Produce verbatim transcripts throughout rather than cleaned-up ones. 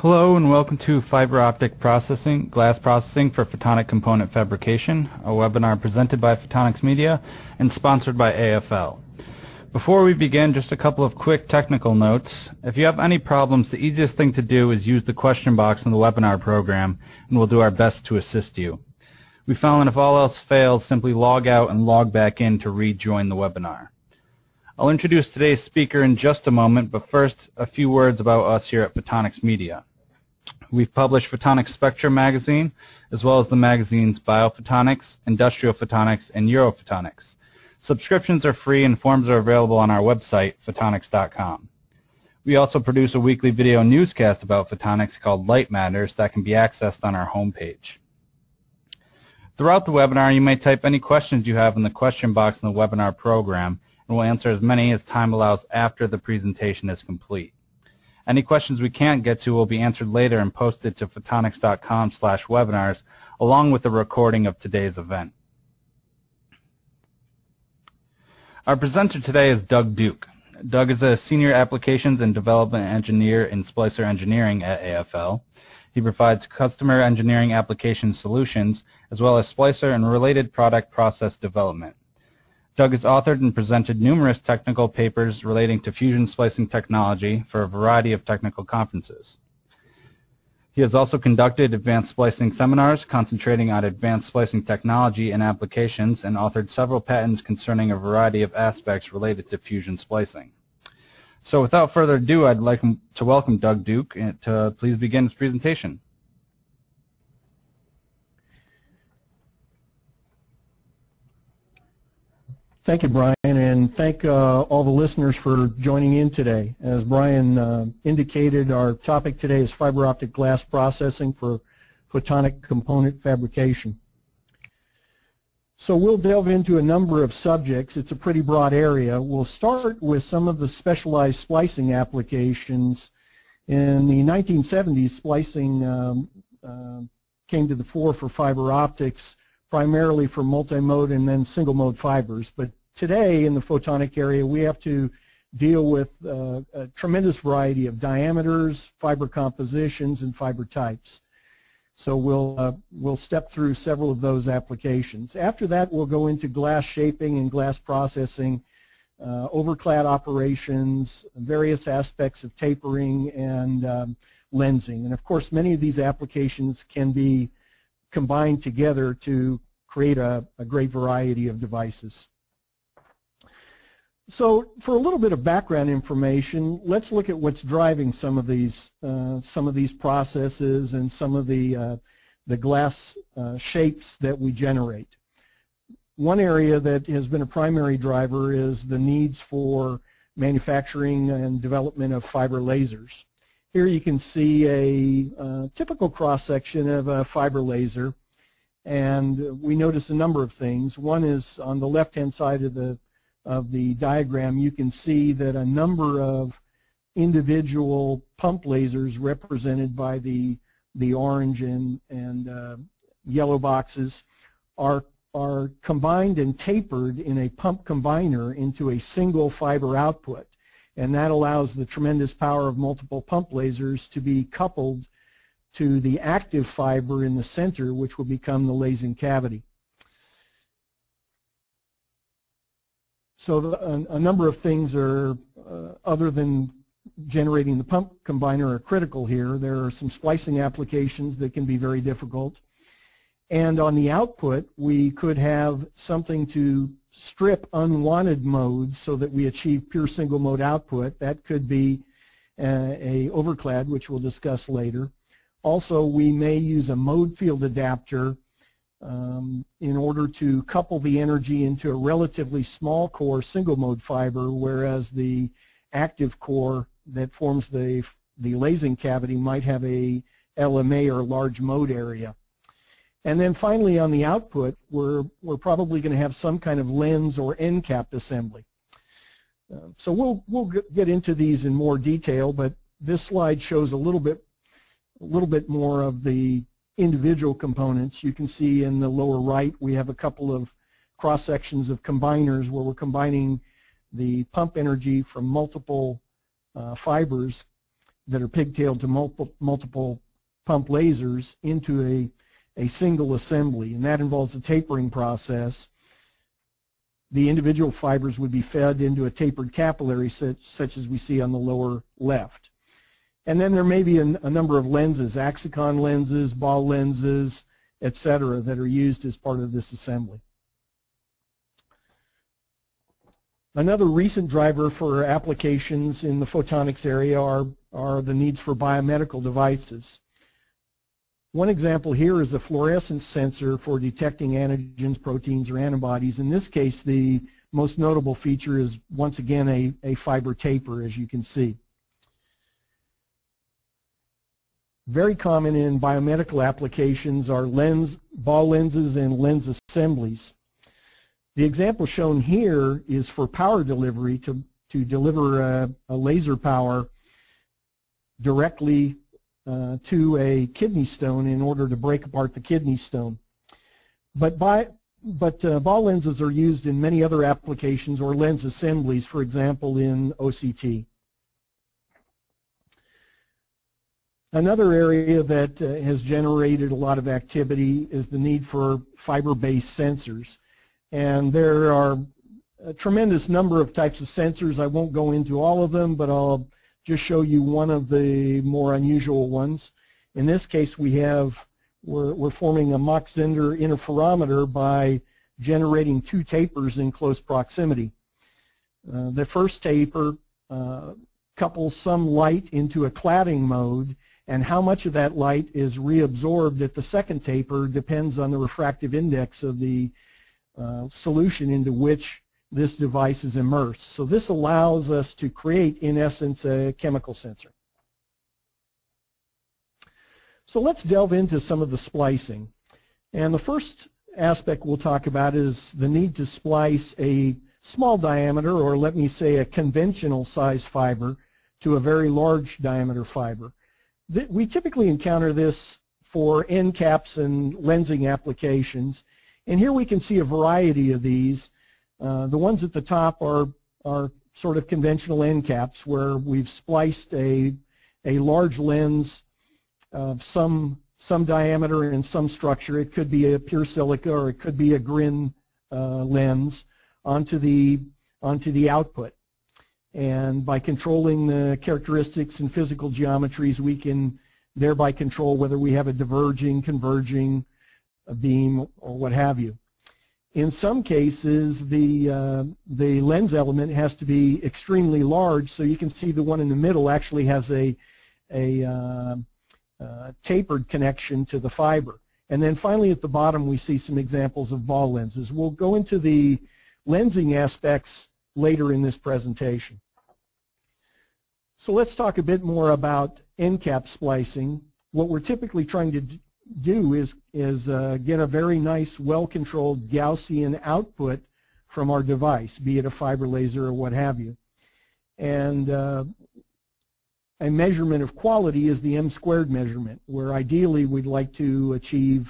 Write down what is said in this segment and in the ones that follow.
Hello and welcome to Fiber Optic Processing, Glass Processing for Photonic Component Fabrication, a webinar presented by Photonics Media and sponsored by A F L. Before we begin, just a couple of quick technical notes. If you have any problems, the easiest thing to do is use the question box in the webinar program, and we'll do our best to assist you. We found that if all else fails, simply log out and log back in to rejoin the webinar. I'll introduce today's speaker in just a moment, but first, a few words about us here at Photonics Media. We've published Photonics Spectra magazine, as well as the magazines Biophotonics, Industrial Photonics, and EuroPhotonics. Subscriptions are free and forms are available on our website, photonics dot com. We also produce a weekly video newscast about photonics called Light Matters that can be accessed on our homepage. Throughout the webinar, you may type any questions you have in the question box in the webinar program, and we'll answer as many as time allows after the presentation is complete. Any questions we can't get to will be answered later and posted to photonics dot com slash webinars, along with a recording of today's event. Our presenter today is Doug Duke. Doug is a Senior Applications and Development Engineer in Splicer Engineering at A F L. He provides customer engineering application solutions, as well as splicer and related product process development. Doug has authored and presented numerous technical papers relating to fusion splicing technology for a variety of technical conferences. He has also conducted advanced splicing seminars concentrating on advanced splicing technology and applications, and authored several patents concerning a variety of aspects related to fusion splicing. So without further ado, I'd like to welcome Doug Duke to please begin his presentation. Thank you, Brian, and thank uh, all the listeners for joining in today. As Brian uh, indicated, our topic today is fiber optic glass processing for photonic component fabrication. So we'll delve into a number of subjects. It's a pretty broad area. We'll start with some of the specialized splicing applications. In the nineteen seventies, splicing um, uh, came to the fore for fiber optics, primarily for multi-mode and then single-mode fibers. But today in the photonic area, we have to deal with uh, a tremendous variety of diameters, fiber compositions, and fiber types. So we'll, uh, we'll step through several of those applications. After that, we'll go into glass shaping and glass processing, uh, overclad operations, various aspects of tapering, and um, lensing. And of course, many of these applications can be combined together to create a, a great variety of devices. So for a little bit of background information, let's look at what's driving some of these, uh, some of these processes and some of the, uh, the glass uh, shapes that we generate. One area that has been a primary driver is the needs for manufacturing and development of fiber lasers. Here you can see a uh, typical cross-section of a fiber laser, and we notice a number of things. One is on the left-hand side of the, of the diagram, you can see that a number of individual pump lasers represented by the, the orange and, and uh, yellow boxes are, are combined and tapered in a pump combiner into a single fiber output. And that allows the tremendous power of multiple pump lasers to be coupled to the active fiber in the center, which will become the lasing cavity. So the, a, a number of things are, uh, other than generating the pump combiner, are critical here. There are some splicing applications that can be very difficult. And on the output, we could have something to strip unwanted modes so that we achieve pure single mode output. That could be uh, a overclad, which we'll discuss later. Also, we may use a mode field adapter um, in order to couple the energy into a relatively small core single mode fiber, whereas the active core that forms the, the lasing cavity might have a L M A or large mode area. And then finally, on the output, we're, we're probably going to have some kind of lens or end cap assembly. Uh, so we'll, we'll get into these in more detail, but this slide shows a little bit, a little bit more of the individual components. You can see in the lower right, we have a couple of cross-sections of combiners where we're combining the pump energy from multiple uh, fibers that are pigtailed to multiple, multiple pump lasers into a, a single assembly, and that involves a tapering process. The individual fibers would be fed into a tapered capillary such, such as we see on the lower left. And then there may be a, a number of lenses, axicon lenses, ball lenses, et cetera, that are used as part of this assembly. Another recent driver for applications in the photonics area are, are the needs for biomedical devices. One example here is a fluorescence sensor for detecting antigens, proteins, or antibodies. In this case, the most notable feature is, once again, a, a fiber taper, as you can see. Very common in biomedical applications are lens, ball lenses and lens assemblies. The example shown here is for power delivery to, to deliver a, a laser power directly uh, to a kidney stone in order to break apart the kidney stone. But, by, but uh, ball lenses are used in many other applications, or lens assemblies, for example, in O C T. Another area that uh, has generated a lot of activity is the need for fiber-based sensors. And there are a tremendous number of types of sensors. I won't go into all of them, but I'll just show you one of the more unusual ones. In this case, we have, we're, we're forming a Mach-Zinder interferometer by generating two tapers in close proximity. Uh, the first taper uh, couples some light into a cladding mode, and how much of that light is reabsorbed at the second taper depends on the refractive index of the Uh, solution into which this device is immersed. So this allows us to create, in essence, a chemical sensor. So let's delve into some of the splicing. And the first aspect we'll talk about is the need to splice a small diameter, or let me say a conventional size fiber, to a very large diameter fiber. Th- we typically encounter this for end caps and lensing applications. And here we can see a variety of these. Uh, the ones at the top are, are sort of conventional end caps, where we've spliced a, a large lens of some, some diameter and some structure. It could be a pure silica, or it could be a grin uh, lens onto the, onto the output. And by controlling the characteristics and physical geometries, we can thereby control whether we have a diverging, converging, a beam, or what have you. In some cases, the uh, the lens element has to be extremely large. So you can see the one in the middle actually has a a uh, uh, tapered connection to the fiber. And then finally, at the bottom, we see some examples of ball lenses. We'll go into the lensing aspects later in this presentation. So let's talk a bit more about end cap splicing. What we're typically trying to do do is, is uh, get a very nice, well-controlled Gaussian output from our device, be it a fiber laser or what have you. And uh, a measurement of quality is the M squared measurement, where ideally we'd like to achieve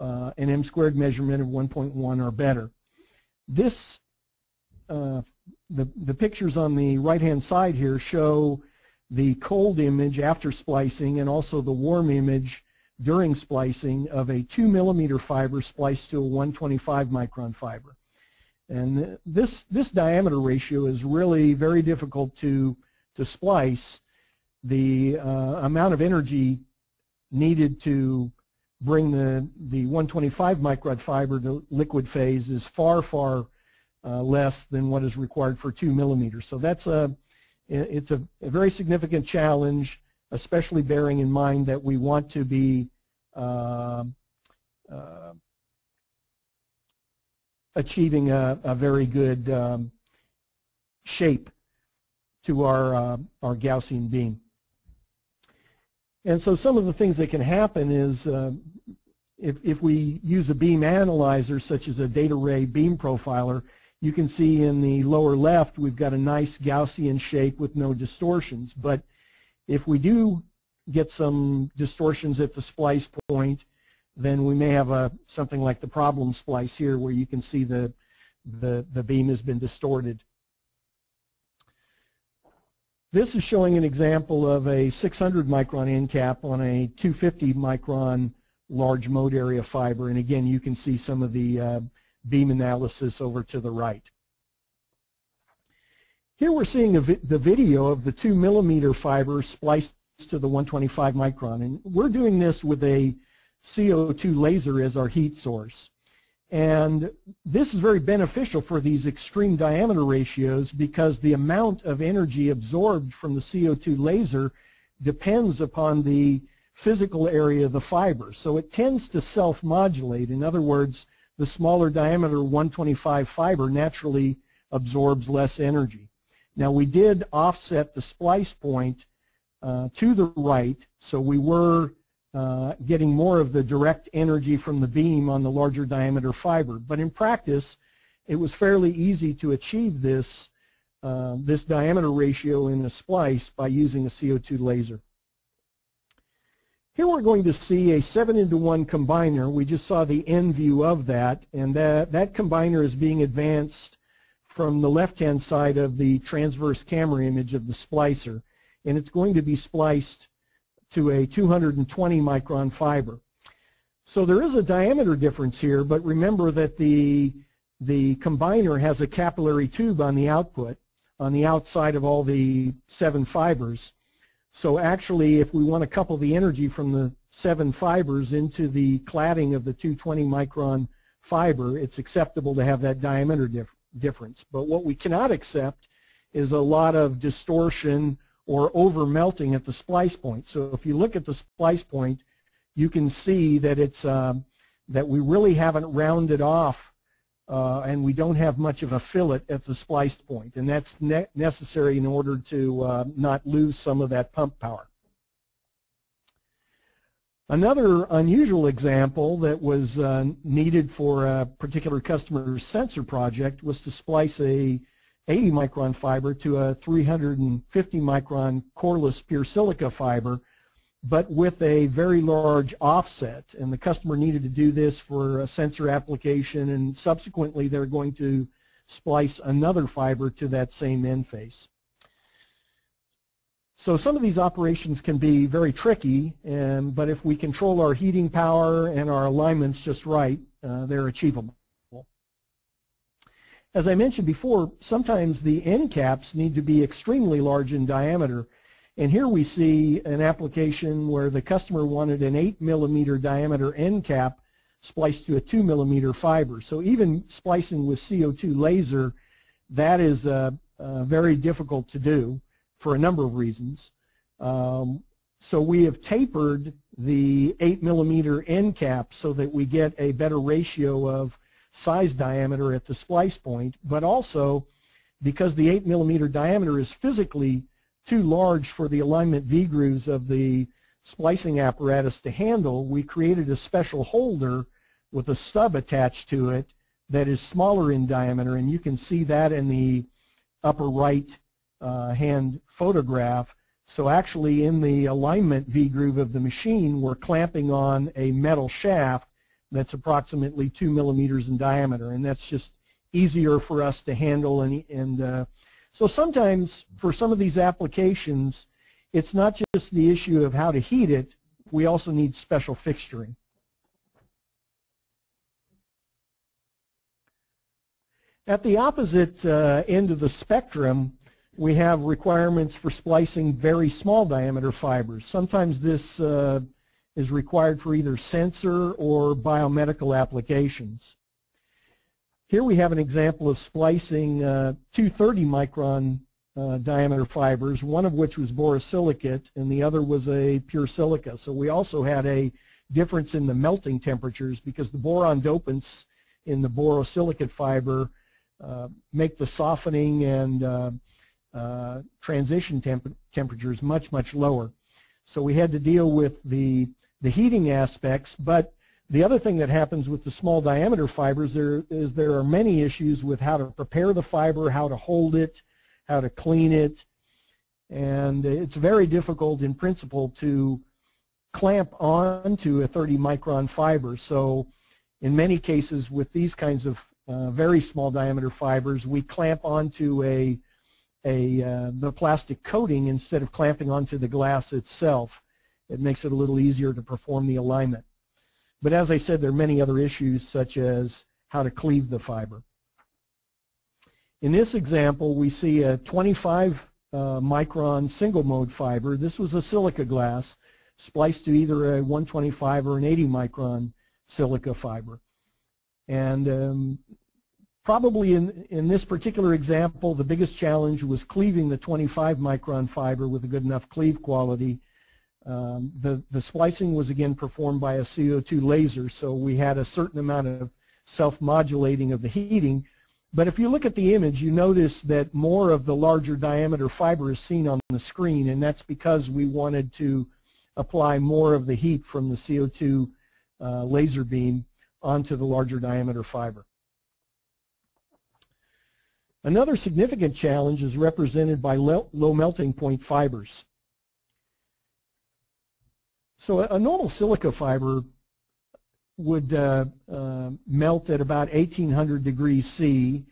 uh, an M squared measurement of one point one or better. This, uh, the, the pictures on the right-hand side here show the cold image after splicing and also the warm image during splicing of a two millimeter fiber spliced to a one twenty-five micron fiber. And this, this diameter ratio is really very difficult to, to splice. The uh, amount of energy needed to bring the, the one twenty-five micron fiber to liquid phase is far, far uh, less than what is required for two millimeters. So that's a, it's a, a very significant challenge, especially bearing in mind that we want to be uh, uh, achieving a, a very good um, shape to our, uh, our Gaussian beam. And so some of the things that can happen is uh, if, if we use a beam analyzer, such as a DataRay beam profiler, you can see in the lower left we've got a nice Gaussian shape with no distortions. But if we do get some distortions at the splice point, then we may have a, something like the problem splice here, where you can see the, the, the beam has been distorted. This is showing an example of a six hundred micron end cap on a two hundred fifty micron large mode area fiber. And again, you can see some of the uh, beam analysis over to the right. Here we're seeing vi the video of the two millimeter fiber spliced to the one twenty-five micron. And we're doing this with a C O two laser as our heat source. And this is very beneficial for these extreme diameter ratios because the amount of energy absorbed from the C O two laser depends upon the physical area of the fiber. So it tends to self-modulate. In other words, the smaller diameter one twenty-five fiber naturally absorbs less energy. Now we did offset the splice point uh, to the right, so we were Uh, getting more of the direct energy from the beam on the larger diameter fiber. But in practice, it was fairly easy to achieve this, uh, this diameter ratio in a splice by using a C O two laser. Here we're going to see a seven into one combiner. We just saw the end view of that, and that, that combiner is being advanced from the left-hand side of the transverse camera image of the splicer, and it's going to be spliced to a two hundred twenty micron fiber. So there is a diameter difference here, but remember that the, the combiner has a capillary tube on the output, on the outside of all the seven fibers. So actually, if we want to couple the energy from the seven fibers into the cladding of the two hundred twenty micron fiber, it's acceptable to have that diameter dif- difference. But what we cannot accept is a lot of distortion or over-melting at the splice point. So if you look at the splice point, you can see that it's um, that we really haven't rounded off uh, and we don't have much of a fillet at the splice point, and that's ne necessary in order to uh, not lose some of that pump power. Another unusual example that was uh, needed for a particular customer's sensor project was to splice a eighty micron fiber to a three hundred fifty micron coreless pure silica fiber, but with a very large offset, and the customer needed to do this for a sensor application, and subsequently they're going to splice another fiber to that same end face. So some of these operations can be very tricky, and, but if we control our heating power and our alignments just right, uh, they're achievable. As I mentioned before, sometimes the end caps need to be extremely large in diameter. And here we see an application where the customer wanted an eight millimeter diameter end cap spliced to a two millimeter fiber. So even splicing with C O two laser, that is uh, uh, very difficult to do for a number of reasons. Um, so we have tapered the eight millimeter end cap so that we get a better ratio of size diameter at the splice point, but also because the eight millimeter diameter is physically too large for the alignment V-grooves of the splicing apparatus to handle, we created a special holder with a stub attached to it that is smaller in diameter, and you can see that in the upper right uh, hand photograph. So actually in the alignment V-groove of the machine, we're clamping on a metal shaft that's approximately two millimeters in diameter, and that's just easier for us to handle. And, and uh, so sometimes for some of these applications, it's not just the issue of how to heat it, we also need special fixturing. At the opposite uh, end of the spectrum, we have requirements for splicing very small diameter fibers. Sometimes this uh, is required for either sensor or biomedical applications. Here we have an example of splicing uh, two hundred thirty micron uh, diameter fibers, one of which was borosilicate and the other was a pure silica. So we also had a difference in the melting temperatures because the boron dopants in the borosilicate fiber uh, make the softening and uh, uh, transition temp temperatures much, much lower. So we had to deal with the the heating aspects, but the other thing that happens with the small diameter fibers there is there are many issues with how to prepare the fiber, how to hold it, how to clean it, and it's very difficult in principle to clamp onto a thirty micron fiber. So in many cases with these kinds of uh, very small diameter fibers, we clamp onto a a uh, the plastic coating instead of clamping onto the glass itself. It makes it a little easier to perform the alignment. But as I said, there are many other issues, such as how to cleave the fiber. In this example, we see a twenty-five uh, micron single mode fiber. This was a silica glass spliced to either a one twenty-five or an eighty micron silica fiber. And um, probably in, in this particular example, the biggest challenge was cleaving the twenty-five micron fiber with a good enough cleave quality. Um, the, the splicing was again performed by a C O two laser, so we had a certain amount of self-modulating of the heating. But if you look at the image, you notice that more of the larger diameter fiber is seen on the screen, and that's because we wanted to apply more of the heat from the C O two uh, laser beam onto the larger diameter fiber. Another significant challenge is represented by low melting point fibers. So a normal silica fiber would uh, uh, melt at about eighteen hundred degrees C,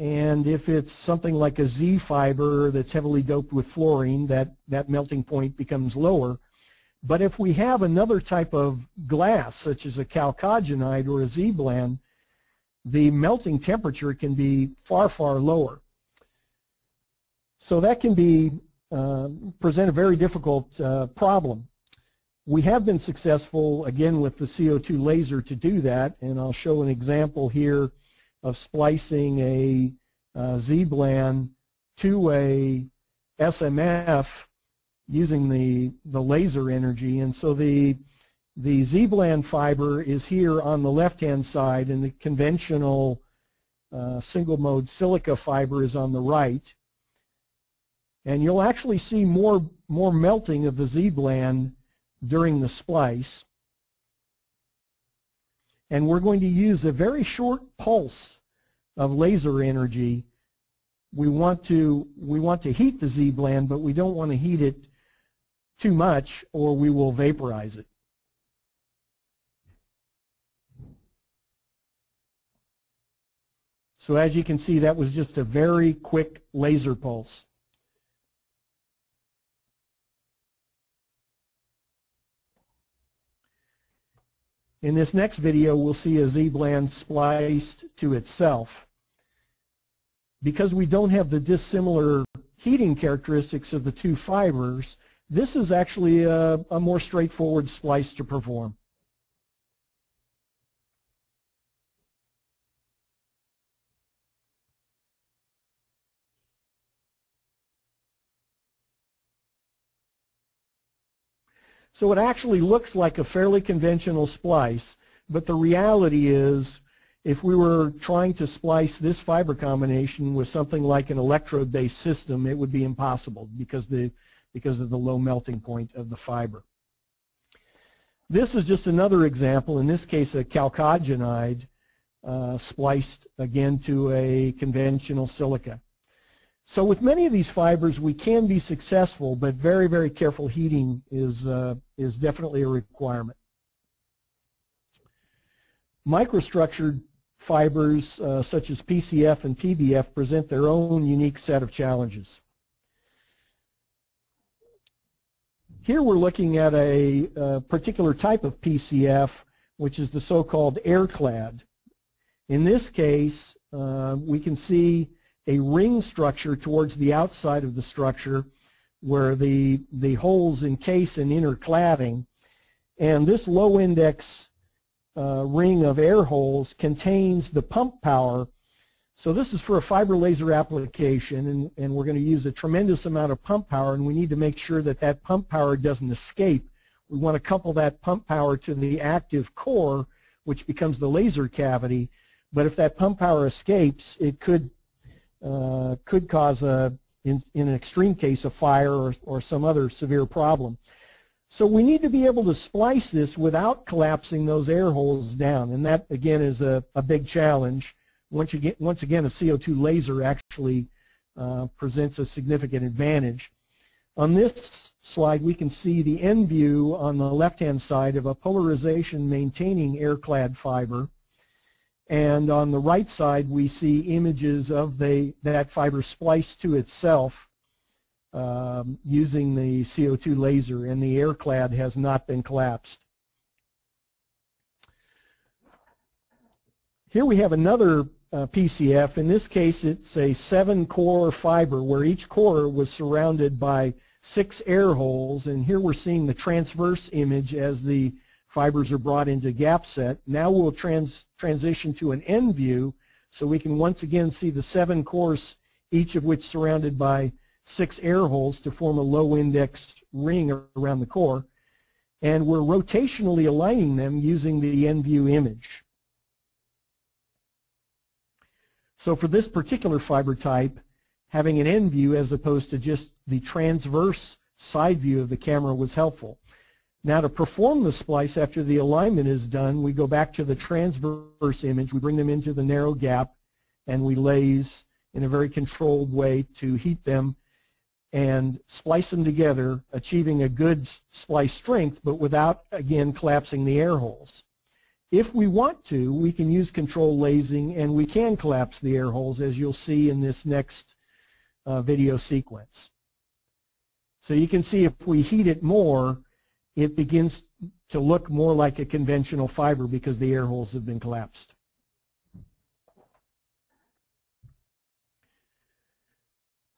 and if it's something like a Z fiber that's heavily doped with fluorine, that, that melting point becomes lower. But if we have another type of glass, such as a chalcogenide or a Z blan, the melting temperature can be far, far lower. So that can be uh, present a very difficult uh, problem. We have been successful, again, with the C O two laser to do that, and I'll show an example here of splicing a uh, Z blan to a S M F using the, the laser energy. And so the, the Z blan fiber is here on the left-hand side, and the conventional uh, single-mode silica fiber is on the right. And you'll actually see more, more melting of the Z blan during the splice, and we're going to use a very short pulse of laser energy. We want to we want to heat the Z blan, but we don't want to heat it too much, or we will vaporize it. So as you can see, that was just a very quick laser pulse. In this next video, we'll see a Z blan spliced to itself. Because we don't have the dissimilar heating characteristics of the two fibers, this is actually a, a more straightforward splice to perform. So it actually looks like a fairly conventional splice, but the reality is, if we were trying to splice this fiber combination with something like an electrode-based system, it would be impossible because, the, because of the low melting point of the fiber. This is just another example, in this case a chalcogenide uh, spliced again to a conventional silica. So with many of these fibers, we can be successful, but very, very careful heating is, uh, is definitely a requirement. Microstructured fibers, uh, such as P C F and P B F, present their own unique set of challenges. Here we're looking at a, a particular type of P C F, which is the so-called air-clad. In this case, uh, we can see a ring structure towards the outside of the structure where the, the holes encase an inner cladding. And this low index uh, ring of air holes contains the pump power. So this is for a fiber laser application, and, and we're going to use a tremendous amount of pump power, and we need to make sure that that pump power doesn't escape. We want to couple that pump power to the active core, which becomes the laser cavity. But if that pump power escapes, it could Uh, could cause, a, in, in an extreme case, a fire or, or some other severe problem. So we need to be able to splice this without collapsing those air holes down, and that, again, is a, a big challenge. Once, you get, once again, a C O two laser actually uh, presents a significant advantage. On this slide, we can see the end view on the left-hand side of a polarization-maintaining air-clad fiber. And on the right side, we see images of the, that fiber spliced to itself um, using the C O two laser, and the air clad has not been collapsed. Here we have another uh, P C F. In this case, it's a seven-core fiber where each core was surrounded by six air holes, and here we're seeing the transverse image as the fibers are brought into gap set. Now we'll trans transition to an end view, so we can once again see the seven cores, each of which surrounded by six air holes to form a low index ring around the core, and we're rotationally aligning them using the end view image. So for this particular fiber type, having an end view as opposed to just the transverse side view of the camera was helpful. Now to perform the splice after the alignment is done, we go back to the transverse image, we bring them into the narrow gap, and we laze in a very controlled way to heat them and splice them together, achieving a good splice strength, but without, again, collapsing the air holes. If we want to, we can use control lasing, and we can collapse the air holes, as you'll see in this next uh, video sequence. So you can see if we heat it more, it begins to look more like a conventional fiber because the air holes have been collapsed.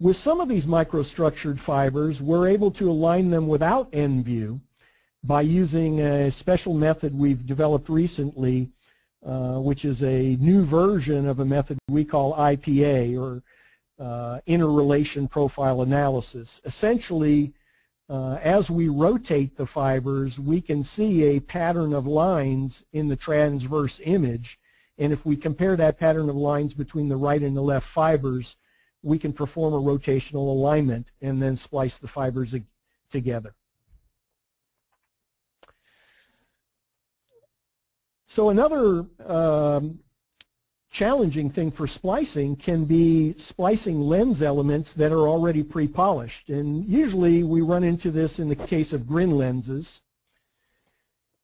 With some of these microstructured fibers, we're able to align them without end view by using a special method we've developed recently, uh, which is a new version of a method we call I P A, or Uh, interrelation profile analysis. Essentially, uh, as we rotate the fibers, we can see a pattern of lines in the transverse image, and if we compare that pattern of lines between the right and the left fibers, we can perform a rotational alignment and then splice the fibers together. So another um, challenging thing for splicing can be splicing lens elements that are already pre-polished, and usually we run into this in the case of grin lenses.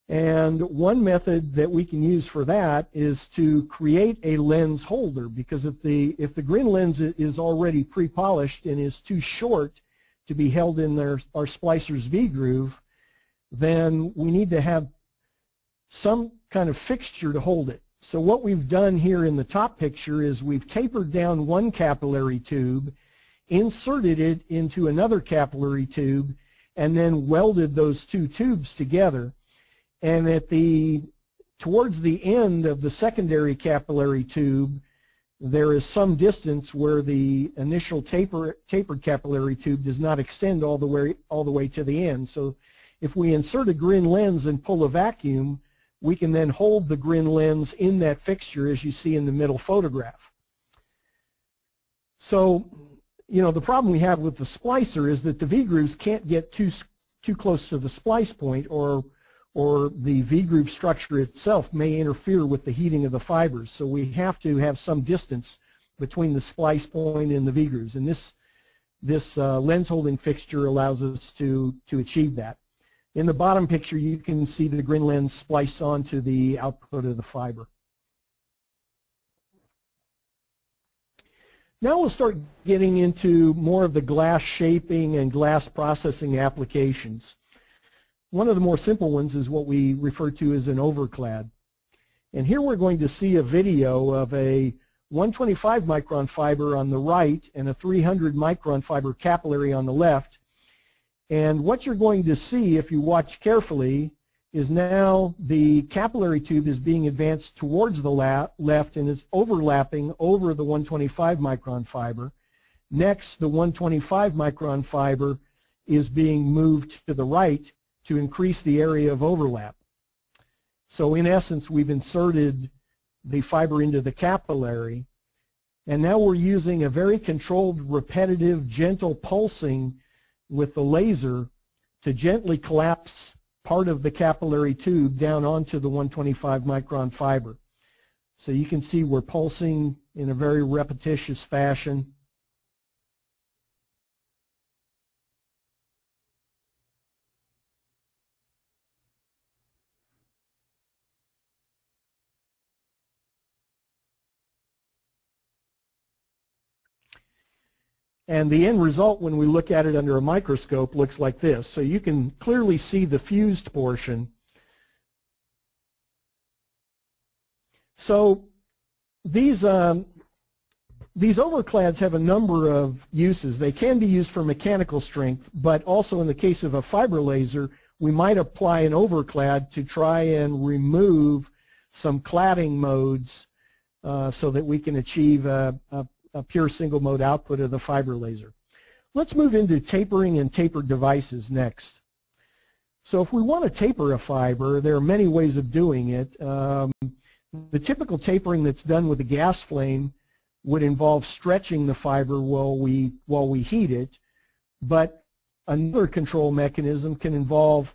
And one method that we can use for that is to create a lens holder, because if the if the grin lens is already pre-polished and is too short to be held in their, our splicer's V-groove, then we need to have some kind of fixture to hold it. So what we've done here in the top picture is we've tapered down one capillary tube, inserted it into another capillary tube, and then welded those two tubes together. And at the, towards the end of the secondary capillary tube, there is some distance where the initial taper, tapered capillary tube does not extend all the way, all the way to the end. So if we insert a grin lens and pull a vacuum, we can then hold the grin lens in that fixture, as you see in the middle photograph. So, you know, the problem we have with the splicer is that the V-grooves can't get too, too close to the splice point, or, or the V-groove structure itself may interfere with the heating of the fibers. So we have to have some distance between the splice point and the V-grooves. And this, this uh, lens holding fixture allows us to, to achieve that. In the bottom picture, you can see the grin lens spliced onto the output of the fiber. Now we'll start getting into more of the glass shaping and glass processing applications. One of the more simple ones is what we refer to as an overclad. And here we're going to see a video of a one twenty-five micron fiber on the right and a three hundred micron fiber capillary on the left. And what you're going to see, if you watch carefully, is now the capillary tube is being advanced towards the left and is overlapping over the one twenty-five micron fiber. Next, the one twenty-five micron fiber is being moved to the right to increase the area of overlap. So in essence, we've inserted the fiber into the capillary, and now we're using a very controlled, repetitive, gentle pulsing with the laser to gently collapse part of the capillary tube down onto the one twenty-five micron fiber. So you can see we're pulsing in a very repetitious fashion. And the end result, when we look at it under a microscope, looks like this. So you can clearly see the fused portion. So these um, these overclads have a number of uses. They can be used for mechanical strength, but also in the case of a fiber laser, we might apply an overclad to try and remove some cladding modes uh, so that we can achieve a, a, a pure single mode output of the fiber laser. Let's move into tapering and tapered devices next. So if we want to taper a fiber, there are many ways of doing it. Um, the typical tapering that's done with a gas flame would involve stretching the fiber while we, while we heat it, but another control mechanism can involve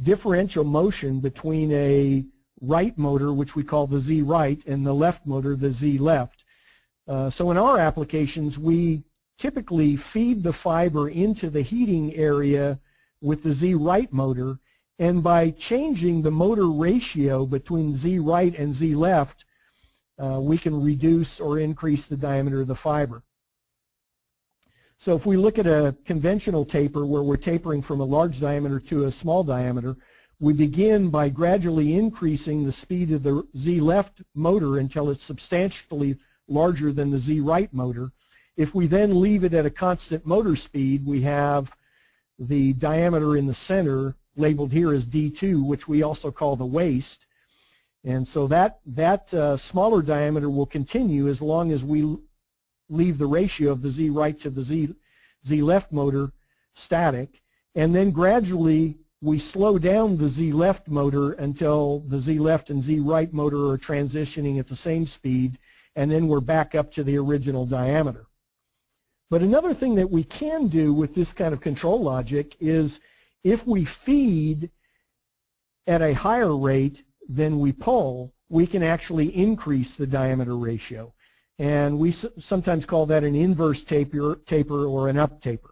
differential motion between a right motor, which we call the Z right, and the left motor, the Z left. Uh, so in our applications, we typically feed the fiber into the heating area with the Z right motor, and by changing the motor ratio between Z right and Z left, uh, we can reduce or increase the diameter of the fiber. So if we look at a conventional taper where we're tapering from a large diameter to a small diameter, we begin by gradually increasing the speed of the Z left motor until it's substantially larger than the Z right motor. If we then leave it at a constant motor speed, we have the diameter in the center labeled here as D two, which we also call the waist. And so that, that uh, smaller diameter will continue as long as we leave the ratio of the Z right to the Z, Z left motor static, and then gradually we slow down the Z left motor until the Z left and Z right motor are transitioning at the same speed, and then we're back up to the original diameter. But another thing that we can do with this kind of control logic is if we feed at a higher rate than we pull, we can actually increase the diameter ratio. And we sometimes call that an inverse taper, taper or an up taper.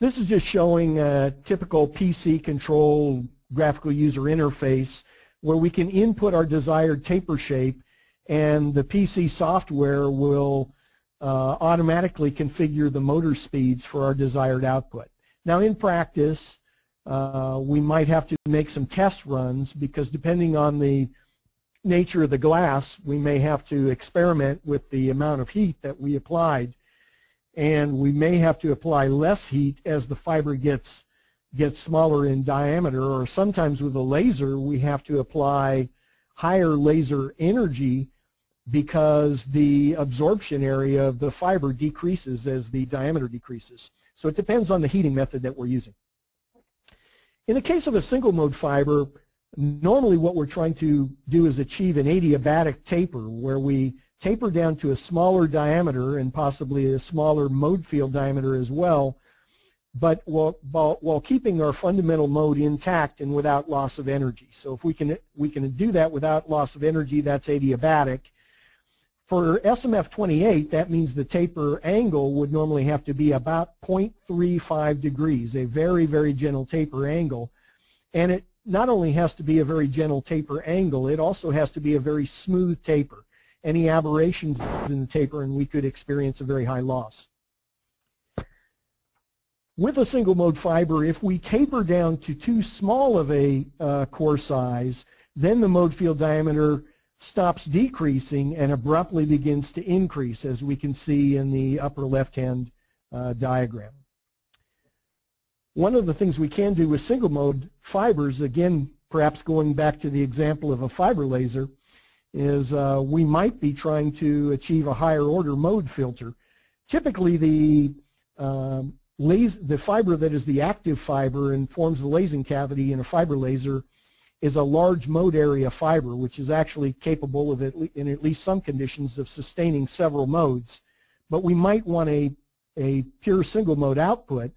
This is just showing a typical P C control graphical user interface where we can input our desired taper shape, and the P C software will uh, automatically configure the motor speeds for our desired output. Now in practice, uh, we might have to make some test runs because depending on the nature of the glass, we may have to experiment with the amount of heat that we applied, and we may have to apply less heat as the fiber gets gets smaller in diameter, or sometimes with a laser we have to apply higher laser energy because the absorption area of the fiber decreases as the diameter decreases. So it depends on the heating method that we're using. In the case of a single mode fiber, normally what we're trying to do is achieve an adiabatic taper where we taper down to a smaller diameter and possibly a smaller mode field diameter as well, but while, while, while keeping our fundamental mode intact and without loss of energy. So if we can, we can do that without loss of energy, that's adiabatic. For S M F twenty-eight, that means the taper angle would normally have to be about point three five degrees, a very, very gentle taper angle, and it not only has to be a very gentle taper angle, it also has to be a very smooth taper. Any aberrations in the taper and we could experience a very high loss. With a single mode fiber, if we taper down to too small of a uh, core size, then the mode field diameter stops decreasing and abruptly begins to increase, as we can see in the upper left-hand uh, diagram. One of the things we can do with single mode fibers, again perhaps going back to the example of a fiber laser, is uh, we might be trying to achieve a higher order mode filter. Typically the, uh, las the fiber that is the active fiber and forms the lasing cavity in a fiber laser is a large mode area fiber, which is actually capable of, at le in at least some conditions, of sustaining several modes. But we might want a, a pure single mode output.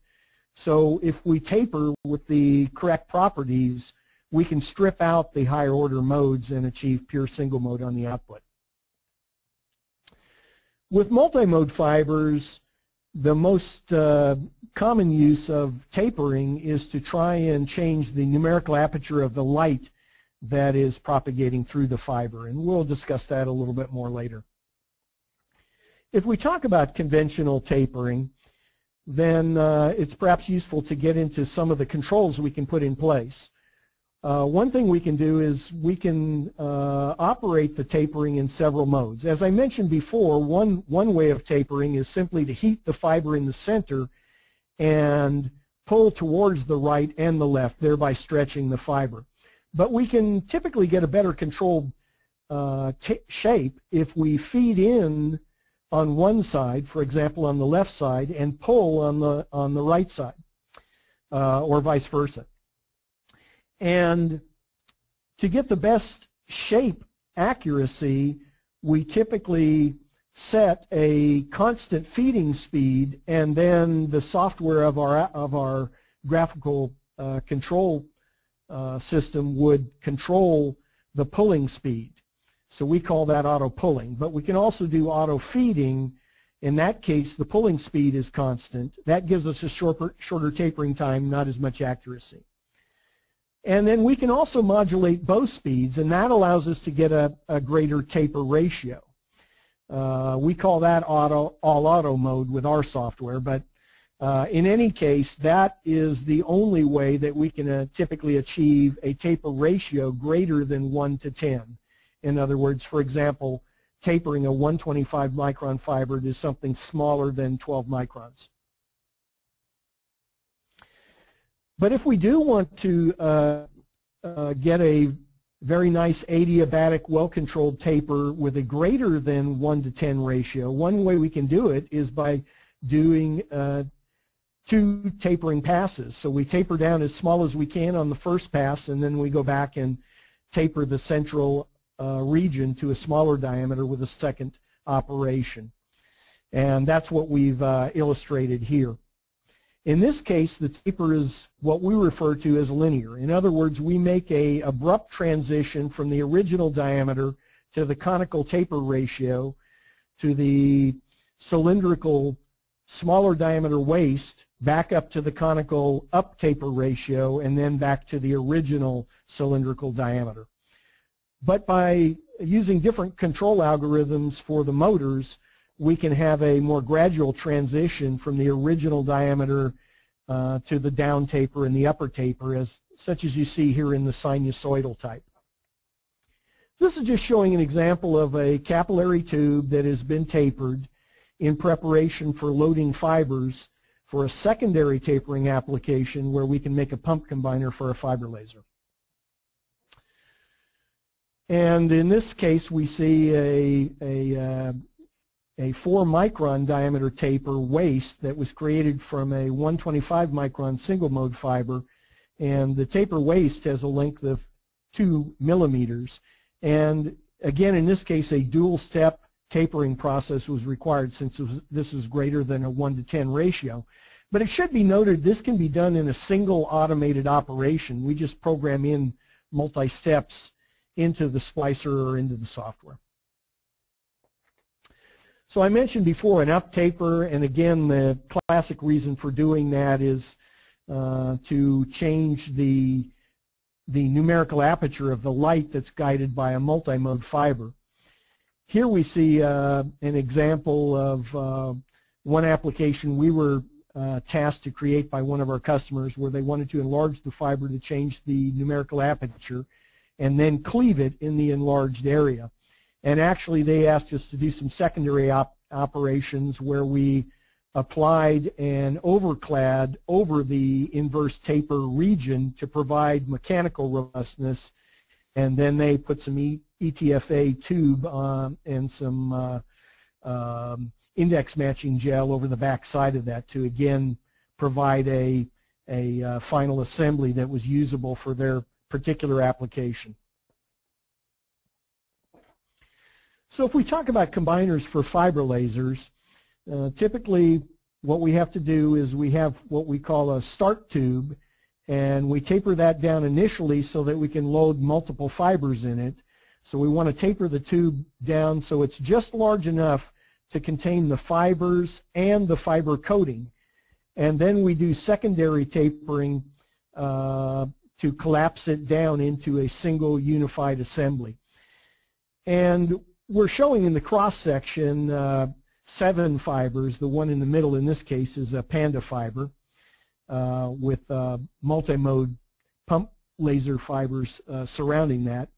So if we taper with the correct properties, we can strip out the higher order modes and achieve pure single mode on the output. With multi-mode fibers, the most uh, common use of tapering is to try and change the numerical aperture of the light that is propagating through the fiber, and we'll discuss that a little bit more later. if we talk about conventional tapering, then uh, it's perhaps useful to get into some of the controls we can put in place. Uh, one thing we can do is we can uh, operate the tapering in several modes. As I mentioned before, one, one way of tapering is simply to heat the fiber in the center and pull towards the right and the left, thereby stretching the fiber. But we can typically get a better controlled uh, shape if we feed in on one side, for example on the left side, and pull on the, on the right side, uh, or vice versa. And to get the best shape accuracy, we typically set a constant feeding speed, and then the software of our, of our graphical uh, control uh, system would control the pulling speed. So we call that auto pulling, but we can also do auto feeding. In that case, the pulling speed is constant. That gives us a shorter, shorter tapering time, not as much accuracy. And then we can also modulate both speeds, and that allows us to get a, a greater taper ratio. Uh, we call that auto, all auto mode with our software, but uh, in any case, that is the only way that we can uh, typically achieve a taper ratio greater than one to ten. In other words, for example, tapering a one twenty-five micron fiber to something smaller than twelve microns. But if we do want to uh, uh, get a very nice adiabatic, well-controlled taper with a greater than one to ten ratio, one way we can do it is by doing uh, two tapering passes. So we taper down as small as we can on the first pass, and then we go back and taper the central uh, region to a smaller diameter with a second operation. And that's what we've uh, illustrated here. In this case, the taper is what we refer to as linear. In other words, we make an abrupt transition from the original diameter to the conical taper ratio to the cylindrical smaller diameter waist, back up to the conical up taper ratio, and then back to the original cylindrical diameter. But by using different control algorithms for the motors, we can have a more gradual transition from the original diameter uh, to the down taper and the upper taper, as such as you see here in the sinusoidal type. This is just showing an example of a capillary tube that has been tapered in preparation for loading fibers for a secondary tapering application where we can make a pump combiner for a fiber laser. And in this case, we see a, a uh, a four micron diameter taper waist that was created from a one twenty-five micron single mode fiber, and the taper waist has a length of two millimeters. And again, in this case, a dual step tapering process was required since it was, this is greater than a one to ten ratio. But it should be noted this can be done in a single automated operation. We just program in multi-steps into the splicer or into the software. So I mentioned before an up taper, and again the classic reason for doing that is uh, to change the, the numerical aperture of the light that's guided by a multi-mode fiber. Here we see uh, an example of uh, one application we were uh, tasked to create by one of our customers where they wanted to enlarge the fiber to change the numerical aperture and then cleave it in the enlarged area. And actually, they asked us to do some secondary op operations where we applied an overclad over the inverse taper region to provide mechanical robustness. And then they put some e ETFA tube um, and some uh, um, index matching gel over the back side of that to, again, provide a, a uh, final assembly that was usable for their particular application. So if we talk about combiners for fiber lasers, uh, typically what we have to do is we have what we call a start tube, and we taper that down initially so that we can load multiple fibers in it. So we want to taper the tube down so it's just large enough to contain the fibers and the fiber coating. And then we do secondary tapering uh, to collapse it down into a single unified assembly. And we're showing in the cross-section uh, seven fibers. The one in the middle in this case is a Panda fiber uh, with uh, multi-mode pump laser fibers uh, surrounding that.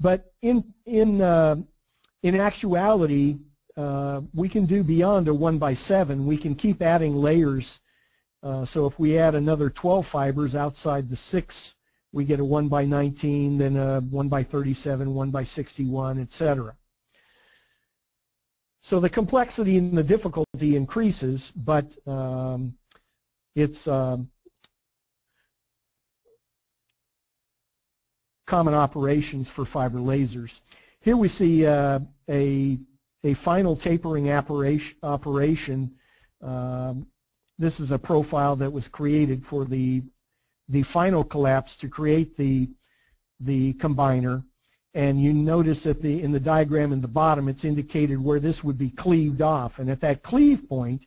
But in, in, uh, in actuality, uh, we can do beyond a one by seven. We can keep adding layers. Uh, so if we add another twelve fibers outside the six, we get a one by nineteen, then a one by thirty-seven, one by sixty-one, et cetera. So the complexity and the difficulty increases, but um, it's um, common operations for fiber lasers. Here we see uh, a, a final tapering operation. operation um, This is a profile that was created for the the final collapse to create the the combiner, and you notice that the in the diagram in the bottom it's indicated where this would be cleaved off, and at that cleave point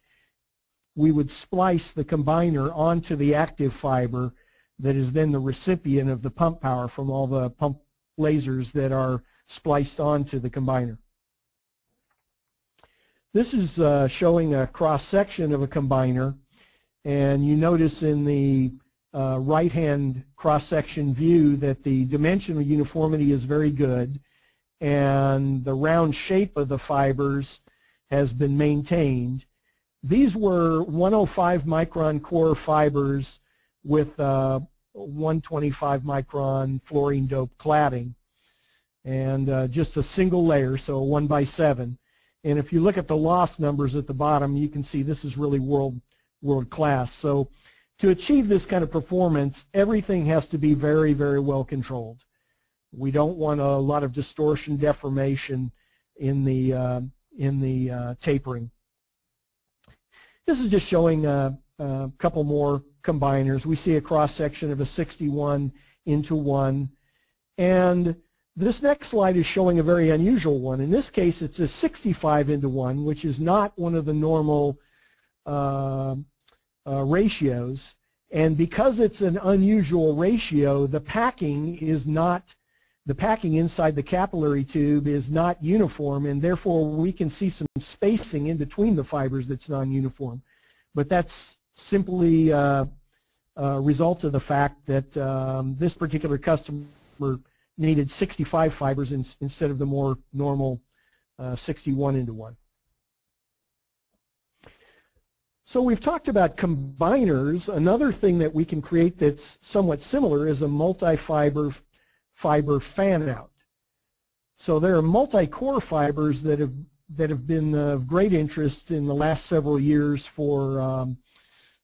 we would splice the combiner onto the active fiber that is then the recipient of the pump power from all the pump lasers that are spliced onto the combiner. This is uh, showing a cross-section of a combiner, and you notice in the uh, right-hand cross-section view that the dimensional uniformity is very good, and the round shape of the fibers has been maintained. These were one oh five micron core fibers with uh, one twenty-five micron fluorine dope cladding, and uh, just a single layer, so a one by seven. And if you look at the loss numbers at the bottom, you can see this is really world world class. So to achieve this kind of performance, everything has to be very, very well controlled. We don't want a lot of distortion, deformation in the uh, in the uh, tapering. This is just showing a, a couple more combiners. We see a cross section of a sixty-one into one, and this next slide is showing a very unusual one. In this case, it's a sixty-five into one, which is not one of the normal uh, uh, ratios. And because it's an unusual ratio, the packing is not, the packing inside the capillary tube is not uniform, and therefore we can see some spacing in between the fibers that's non-uniform. But that's simply uh, a result of the fact that um, this particular customer needed sixty-five fibers in, instead of the more normal uh, sixty-one into one. So we've talked about combiners. Another thing that we can create that's somewhat similar is a multi-fiber fiber fan-out. So there are multi-core fibers that have, that have been of great interest in the last several years for um,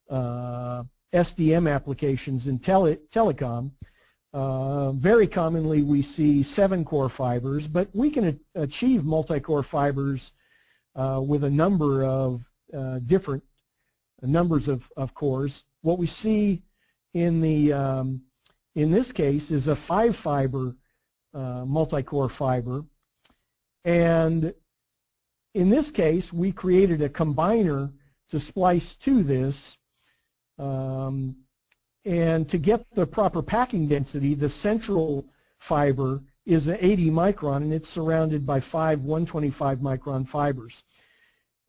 uh, S D M applications in tele telecom. Uh, very commonly we see seven core fibers, but we can achieve multi-core fibers uh, with a number of uh, different numbers of, of cores. What we see in, the, um, in this case is a five fiber uh, multi-core fiber, and in this case we created a combiner to splice to this. Um, And to get the proper packing density, the central fiber is eighty micron, and it's surrounded by five one twenty-five micron fibers.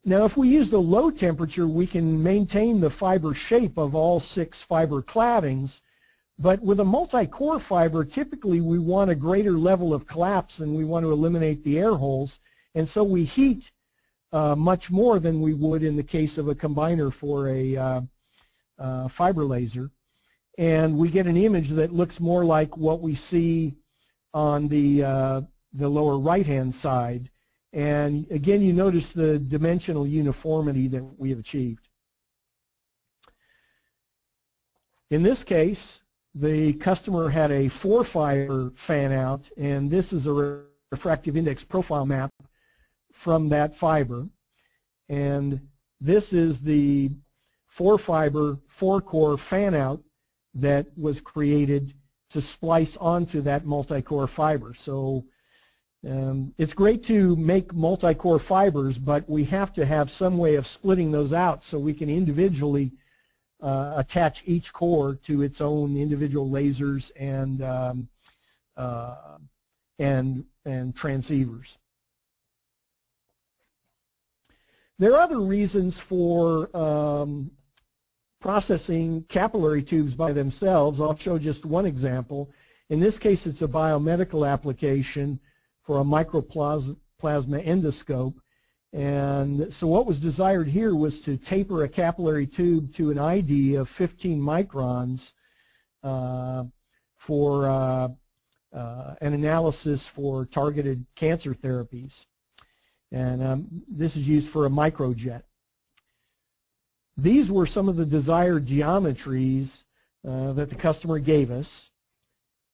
Now, if we use the low temperature, we can maintain the fiber shape of all six fiber claddings, but with a multi-core fiber, typically we want a greater level of collapse, and we want to eliminate the air holes, and so we heat uh, much more than we would in the case of a combiner for a uh, uh, fiber laser. And we get an image that looks more like what we see on the, uh, the lower right-hand side. And again, you notice the dimensional uniformity that we have achieved. In this case, the customer had a four-fiber fan-out, and this is a refractive index profile map from that fiber. And this is the four-fiber, four-core fan-out that was created to splice onto that multi-core fiber. So um, it's great to make multi-core fibers, but we have to have some way of splitting those out so we can individually uh, attach each core to its own individual lasers and um, uh, and and transceivers. There are other reasons for um, processing capillary tubes by themselves. I'll show just one example. In this case, it's a biomedical application for a microplasma endoscope. And so what was desired here was to taper a capillary tube to an I D of fifteen microns uh, for uh, uh, an analysis for targeted cancer therapies. And um, this is used for a microjet. These were some of the desired geometries uh, that the customer gave us.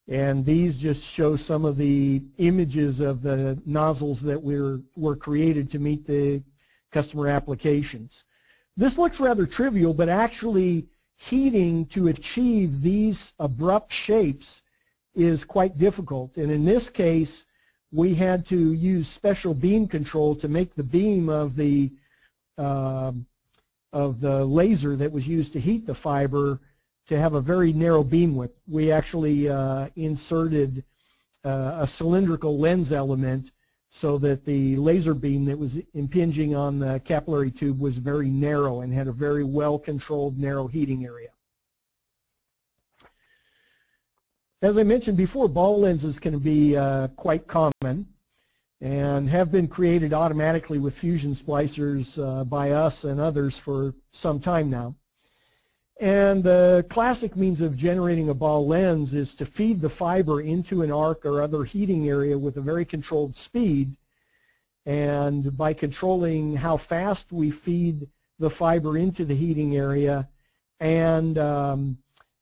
And these just show some of the images of the nozzles that were, were created to meet the customer applications. This looks rather trivial, but actually heating to achieve these abrupt shapes is quite difficult. And in this case, we had to use special beam control to make the beam of the, uh, of the laser that was used to heat the fiber to have a very narrow beam width. We actually uh, inserted uh, a cylindrical lens element so that the laser beam that was impinging on the capillary tube was very narrow and had a very well-controlled narrow heating area. As I mentioned before, ball lenses can be uh, quite common and have been created automatically with fusion splicers uh, by us and others for some time now. And the classic means of generating a ball lens is to feed the fiber into an arc or other heating area with a very controlled speed. And by controlling how fast we feed the fiber into the heating area and um,